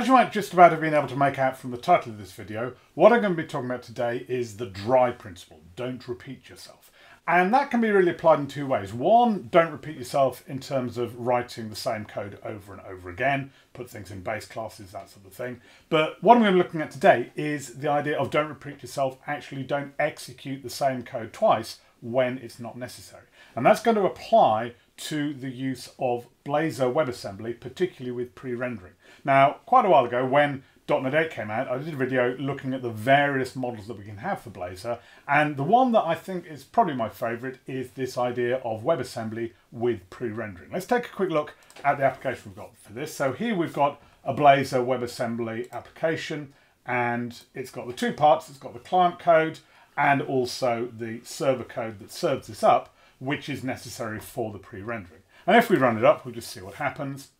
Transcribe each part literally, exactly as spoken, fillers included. As you might just about have been able to make out from the title of this video, what I'm going to be talking about today is the D R Y principle, don't repeat yourself. And that can be really applied in two ways. One, don't repeat yourself in terms of writing the same code over and over again, put things in base classes, that sort of thing. But what I'm going to be looking at today is the idea of don't repeat yourself, actually don't execute the same code twice when it's not necessary. And that's going to apply to the use of Blazor WebAssembly, particularly with pre-rendering. Now, quite a while ago, when dot net eight came out, I did a video looking at the various models that we can have for Blazor, and the one that I think is probably my favourite is this idea of WebAssembly with pre-rendering. Let's take a quick look at the application we've got for this. So here we've got a Blazor WebAssembly application, and it's got the two parts. It's got the client code and also the server code that serves this up, which is necessary for the pre-rendering. And if we run it up, we'll just see what happens.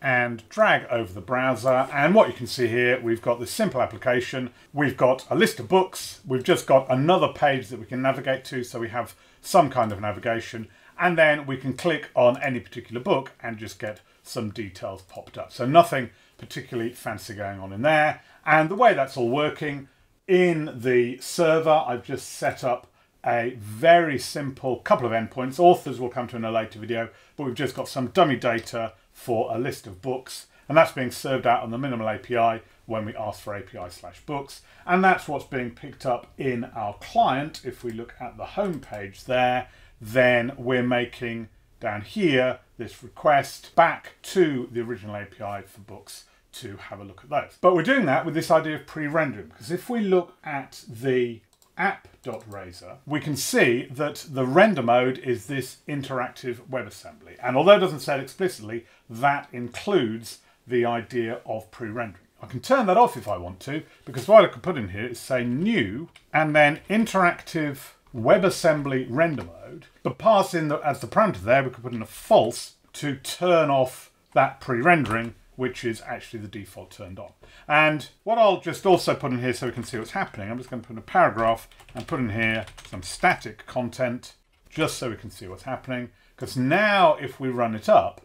And drag over the browser, and what you can see here, we've got this simple application, we've got a list of books, we've just got another page that we can navigate to, so we have some kind of navigation, and then we can click on any particular book and just get some details popped up. So nothing particularly fancy going on in there. And the way that's all working, in the server I've just set up a very simple couple of endpoints. Authors will come to in a later video, but we've just got some dummy data for a list of books, and that's being served out on the Minimal A P I when we ask for A P I slash books, and that's what's being picked up in our client. If we look at the home page there, then we're making down here this request back to the original A P I for books to have a look at those. But we're doing that with this idea of pre-rendering, because if we look at the App.razor, we can see that the render mode is this interactive WebAssembly. And although it doesn't say it explicitly, that includes the idea of pre-rendering. I can turn that off if I want to, because what I could put in here is say new and then interactive WebAssembly render mode, but pass in the, as the parameter there, we could put in a false to turn off that pre-rendering, which is actually the default turned on. And what I'll just also put in here so we can see what's happening, I'm just going to put in a paragraph and put in here some static content just so we can see what's happening. Because now if we run it up,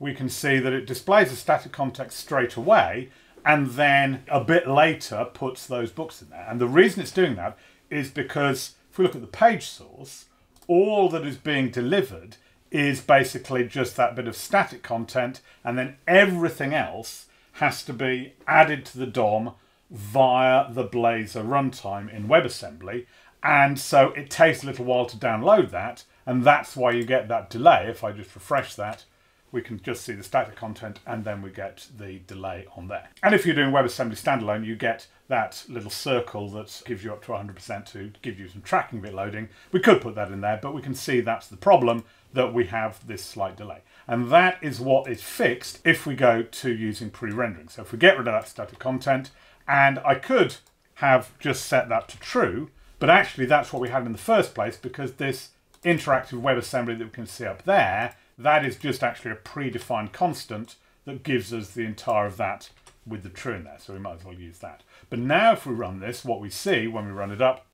we can see that it displays the static context straight away and then a bit later puts those books in there. And the reason it's doing that is because if we look at the page source, all that is being delivered is basically just that bit of static content, and then everything else has to be added to the D O M via the Blazor runtime in WebAssembly, and so it takes a little while to download that, and that's why you get that delay. If I just refresh that, we can just see the static content and then we get the delay on there. And if you're doing WebAssembly standalone, you get that little circle that gives you up to one hundred percent to give you some tracking bit loading. We could put that in there, but we can see that's the problem, that we have this slight delay. And that is what is fixed if we go to using pre-rendering. So if we get rid of that static content, and I could have just set that to true, but actually that's what we had in the first place, because this interactive WebAssembly that we can see up there, that is just actually a predefined constant that gives us the entire of that with the true in there. So we might as well use that. But now if we run this, what we see when we run it up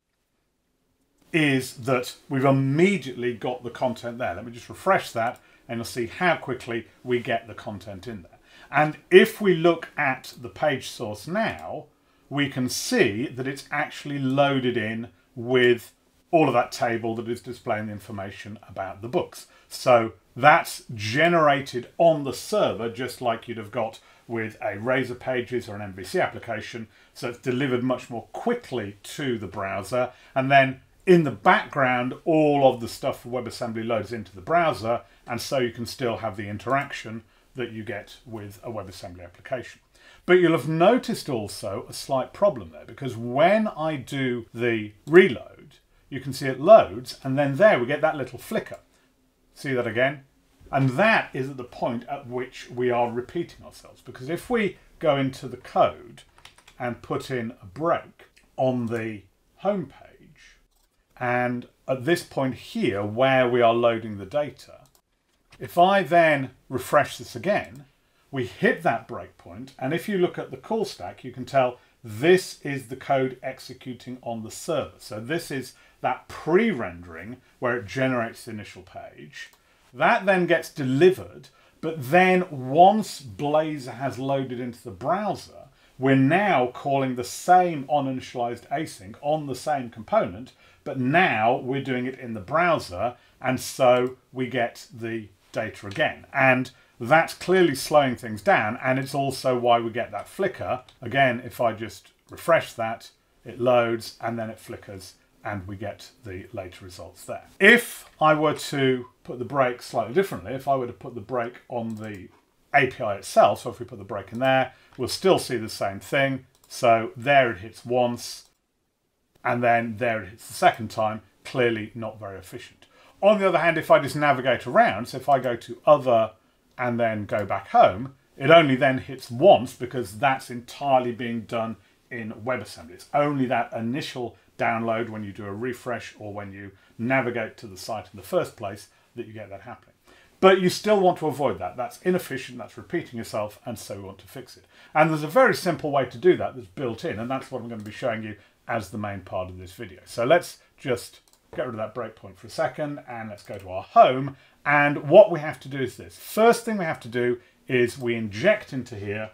is that we've immediately got the content there. Let me just refresh that and you'll see how quickly we get the content in there. And if we look at the page source now, we can see that it's actually loaded in with all of that table that is displaying the information about the books. So that's generated on the server, just like you'd have got with a Razor Pages or an M V C application. So it's delivered much more quickly to the browser. And then in the background, all of the stuff for WebAssembly loads into the browser. And so you can still have the interaction that you get with a WebAssembly application. But you'll have noticed also a slight problem there, because when I do the reload, you can see it loads. And then there we get that little flicker. See that again? And that is at the point at which we are repeating ourselves, because if we go into the code and put in a break on the home page, and at this point here where we are loading the data, if I then refresh this again, we hit that breakpoint, and if you look at the call stack, you can tell this is the code executing on the server. So this is that pre-rendering where it generates the initial page. That then gets delivered, But then once Blazor has loaded into the browser, we're now calling the same onInitialized async on the same component, but now we're doing it in the browser, and so we get the data again. And that's clearly slowing things down, and it's also why we get that flicker. Again, if I just refresh that, it loads, and then it flickers, and we get the later results there. If I were to put the break slightly differently, if I were to put the break on the A P I itself, so if we put the break in there, we'll still see the same thing. So there it hits once, and then there it hits the second time, clearly not very efficient. On the other hand, if I just navigate around, so if I go to other and then go back home, it only then hits once because that's entirely being done in WebAssembly. It's only that initial download when you do a refresh or when you navigate to the site in the first place that you get that happening. But you still want to avoid that. That's inefficient, that's repeating yourself, and so we want to fix it. And there's a very simple way to do that that's built in, and that's what I'm going to be showing you as the main part of this video. So let's just get rid of that breakpoint for a second, and let's go to our home. And what we have to do is this. First thing we have to do is we inject into here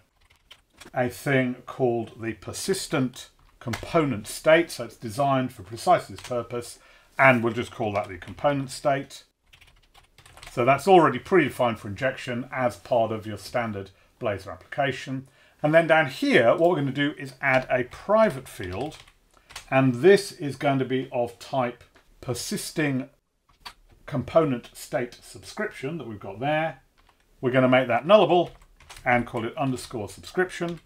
a thing called the persistent component state. So it's designed for precisely this purpose, and we'll just call that the component state. So that's already predefined for injection as part of your standard Blazor application. And then down here, what we're going to do is add a private field. And this is going to be of type persisting component state subscription that we've got there. We're going to make that nullable and call it underscore subscription.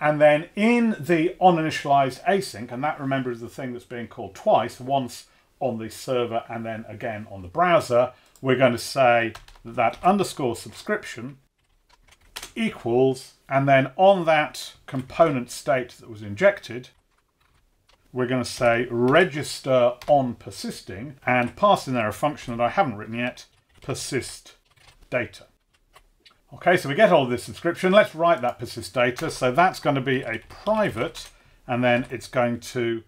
And then in the onInitialized async, and that, remember, is the thing that's being called twice, once on the server and then again on the browser, we're going to say that, that underscore subscription equals, and then on that component state that was injected, we're going to say register on persisting, and pass in there a function that I haven't written yet, persist data. Okay, so we get all of this subscription. Let's write that persist data. So that's going to be a private, and then it's going to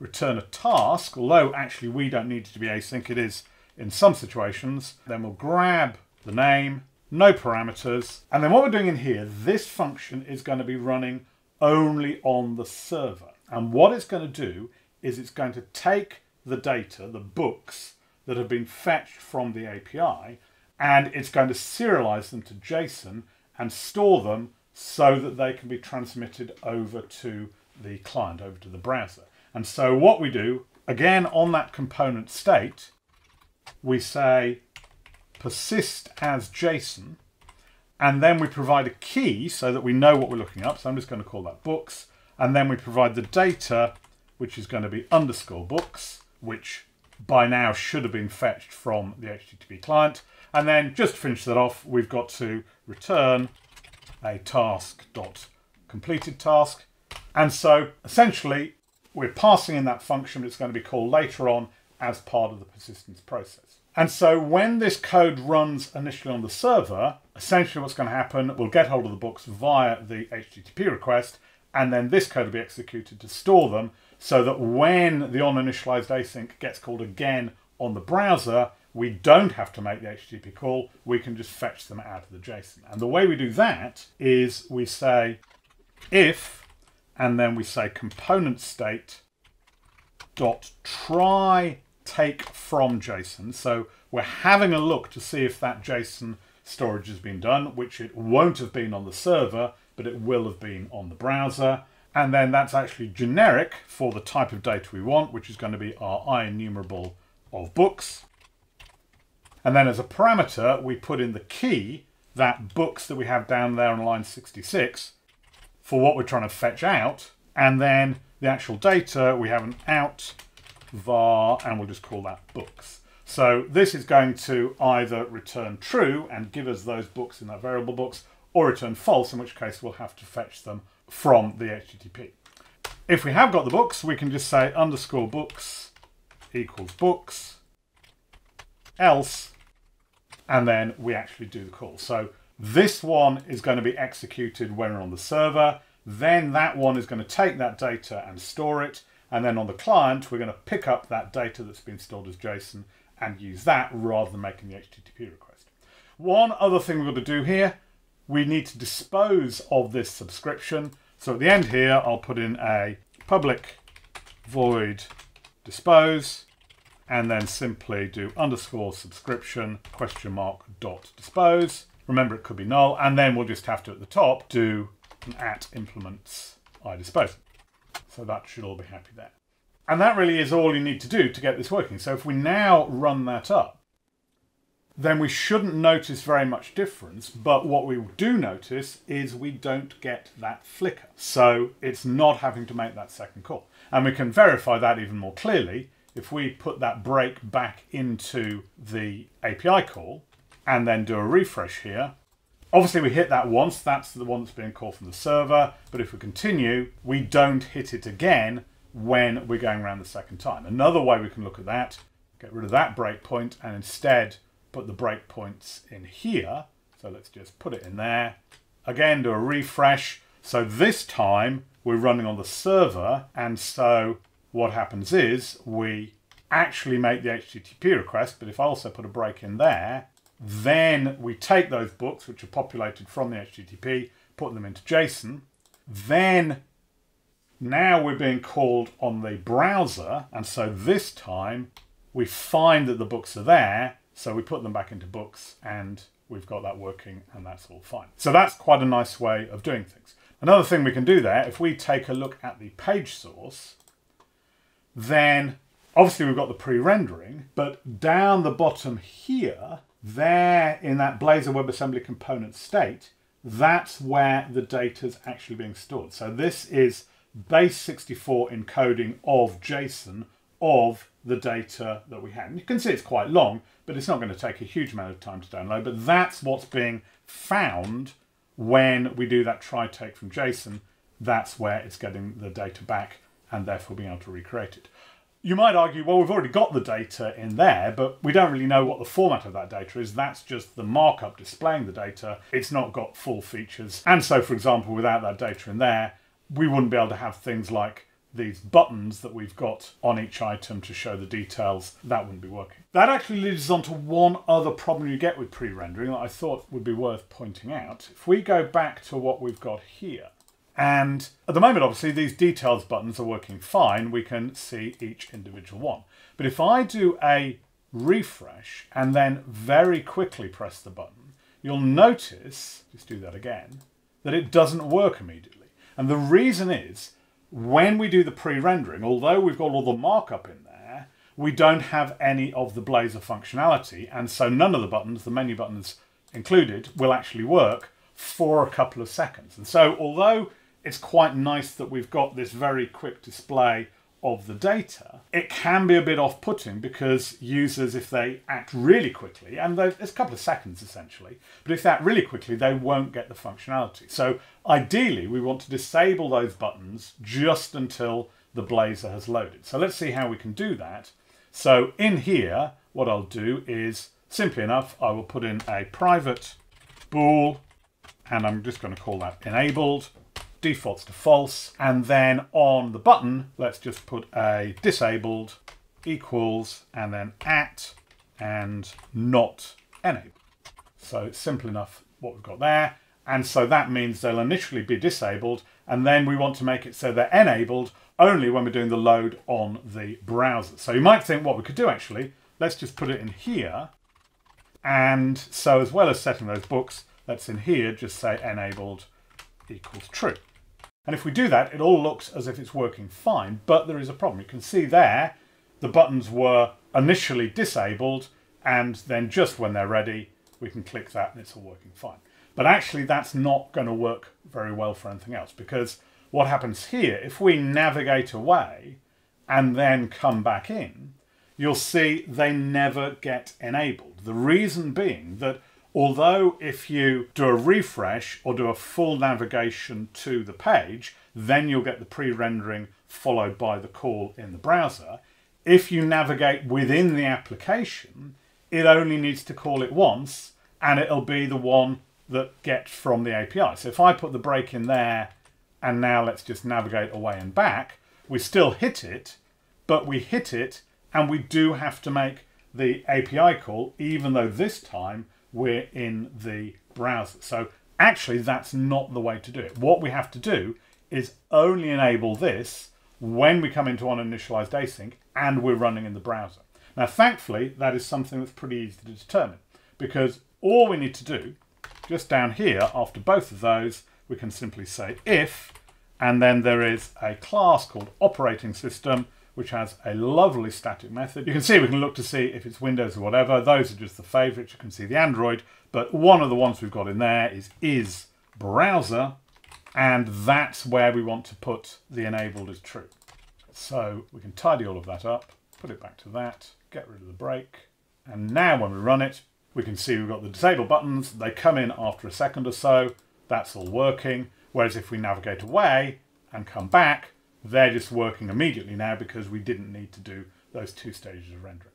return a task, although actually we don't need it to be async. It is in some situations. Then we'll grab the name, no parameters. And then what we're doing in here, this function is going to be running only on the server. And what it's going to do is it's going to take the data, the books that have been fetched from the A P I, and it's going to serialize them to JSON and store them so that they can be transmitted over to the client, over to the browser. And so what we do, again, on that component state, we say persist as JSON, and then we provide a key so that we know what we're looking up. So I'm just going to call that books. And then we provide the data, which is going to be underscore books, which by now should have been fetched from the H T T P client. And then just to finish that off, we've got to return a task.completed task. And so essentially, we're passing in that function that's going to be called later on as part of the persistence process. And so when this code runs initially on the server, essentially what's going to happen, we'll get hold of the books via the H T T P request, and then this code will be executed to store them so that when the onInitialized async gets called again on the browser, we don't have to make the H T T P call. We can just fetch them out of the JSON. And the way we do that is we say if, and then we say component state dot try take from JSON. So we're having a look to see if that JSON storage has been done, which it won't have been on the server, but it will have been on the browser. And then that's actually generic for the type of data we want, which is going to be our IEnumerable of books. And then as a parameter, we put in the key, that books that we have down there on line sixty-six, for what we're trying to fetch out. And then the actual data, we have an out var, and we'll just call that books. So this is going to either return true and give us those books in that variable books, or return false, in which case we'll have to fetch them from the H T T P. If we have got the books, we can just say underscore books equals books, else, and then we actually do the call. So this one is going to be executed when we're on the server, then that one is going to take that data and store it, and then on the client, we're going to pick up that data that's been stored as JSON and use that rather than making the H T T P request. One other thing we're going to do here, we need to dispose of this subscription. So at the end here, I'll put in a public void dispose, and then simply do underscore subscription question mark dot dispose. Remember, it could be null, and then we'll just have to, at the top, do an at implements IDispose. So that should all be happy there. And that really is all you need to do to get this working. So if we now run that up, then we shouldn't notice very much difference, but what we do notice is we don't get that flicker. So it's not having to make that second call. And we can verify that even more clearly if we put that break back into the A P I call, and then do a refresh here. Obviously we hit that once, that's the one that's being called from the server, but if we continue, we don't hit it again when we're going around the second time. Another way we can look at that, get rid of that breakpoint and instead put the breakpoints in here. So let's just put it in there. Again, do a refresh. So this time we're running on the server, and so what happens is we actually make the H T T P request, but if I also put a break in there, then we take those books, which are populated from the H T T P, put them into JSON. Then now we're being called on the browser. And so this time we find that the books are there. So we put them back into books and we've got that working, and that's all fine. So that's quite a nice way of doing things. Another thing we can do there, if we take a look at the page source, then obviously we've got the pre-rendering, but down the bottom here, there in that Blazor WebAssembly component state, that's where the data is actually being stored. So this is base sixty-four encoding of JSON of the data that we had. And you can see it's quite long, but it's not going to take a huge amount of time to download. But that's what's being found when we do that try take from JSON. That's where it's getting the data back and therefore being able to recreate it. You might argue, well, we've already got the data in there, but we don't really know what the format of that data is. That's just the markup displaying the data. It's not got full features. And so, for example, without that data in there, we wouldn't be able to have things like these buttons that we've got on each item to show the details. That wouldn't be working. That actually leads us on to one other problem you get with pre-rendering that I thought would be worth pointing out. If we go back to what we've got here, and at the moment, obviously, these details buttons are working fine. We can see each individual one. But if I do a refresh and then very quickly press the button, you'll notice, just do that again, that it doesn't work immediately. And the reason is, when we do the pre-rendering, although we've got all the markup in there, we don't have any of the Blazor functionality. And so none of the buttons, the menu buttons included, will actually work for a couple of seconds. And so although it's quite nice that we've got this very quick display of the data, it can be a bit off-putting because users, if they act really quickly, and there's a couple of seconds essentially, but if they act really quickly, they won't get the functionality. So ideally, we want to disable those buttons just until the Blazor has loaded. So let's see how we can do that. So in here, what I'll do is, simply enough, I will put in a private bool, and I'm just going to call that enabled. Defaults to false, and then on the button let's just put a disabled equals and then at and not enabled. So it's simple enough what we've got there, and so that means they'll initially be disabled, and then we want to make it so they're enabled only when we're doing the load on the browser. So you might think what we could do actually, let's just put it in here, and so as well as setting those books, let's in here just say enabled equals true. And if we do that, it all looks as if it's working fine, but there is a problem. You can see there, the buttons were initially disabled, and then just when they're ready, we can click that and it's all working fine. But actually that's not going to work very well for anything else, because what happens here, if we navigate away and then come back in, you'll see they never get enabled. The reason being that although if you do a refresh or do a full navigation to the page, then you'll get the pre-rendering followed by the call in the browser. If you navigate within the application, it only needs to call it once, and it'll be the one that gets from the A P I. So if I put the break in there, and now let's just navigate away and back, we still hit it, but we hit it, and we do have to make the A P I call, even though this time we're in the browser. So actually, that's not the way to do it. What we have to do is only enable this when we come into onInitializedAsync and we're running in the browser. Now, thankfully, that is something that's pretty easy to determine, because all we need to do, just down here, after both of those, we can simply say if, and then there is a class called operating system, which has a lovely static method. You can see we can look to see if it's Windows or whatever. Those are just the favorites. You can see the Android, but one of the ones we've got in there is is browser, and that's where we want to put the enabled as true. So we can tidy all of that up, put it back to that, get rid of the break, and now when we run it, we can see we've got the disable buttons. They come in after a second or so. That's all working. Whereas if we navigate away and come back, they're just working immediately now because we didn't need to do those two stages of rendering.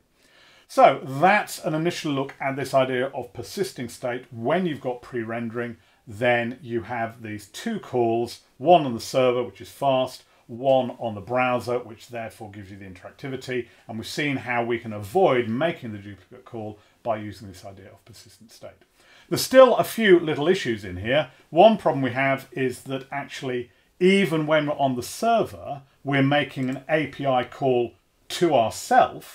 So that's an initial look at this idea of persisting state. When you've got pre-rendering, then you have these two calls, one on the server, which is fast, one on the browser, which therefore gives you the interactivity. And we've seen how we can avoid making the duplicate call by using this idea of persistent state. There's still a few little issues in here. One problem we have is that actually, even when we're on the server, we're making an A P I call to ourselves,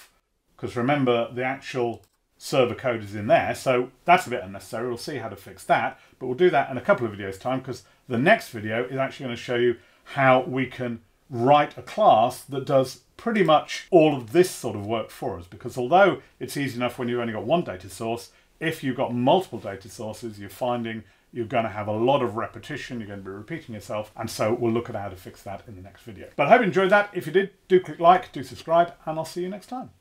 because remember, the actual server code is in there, so that's a bit unnecessary. We'll see how to fix that, but we'll do that in a couple of videos time, because the next video is actually going to show you how we can write a class that does pretty much all of this sort of work for us, because although it's easy enough when you've only got one data source, if you've got multiple data sources, you're finding you're going to have a lot of repetition, you're going to be repeating yourself, and so we'll look at how to fix that in the next video. But I hope you enjoyed that. If you did, do click like, do subscribe, and I'll see you next time.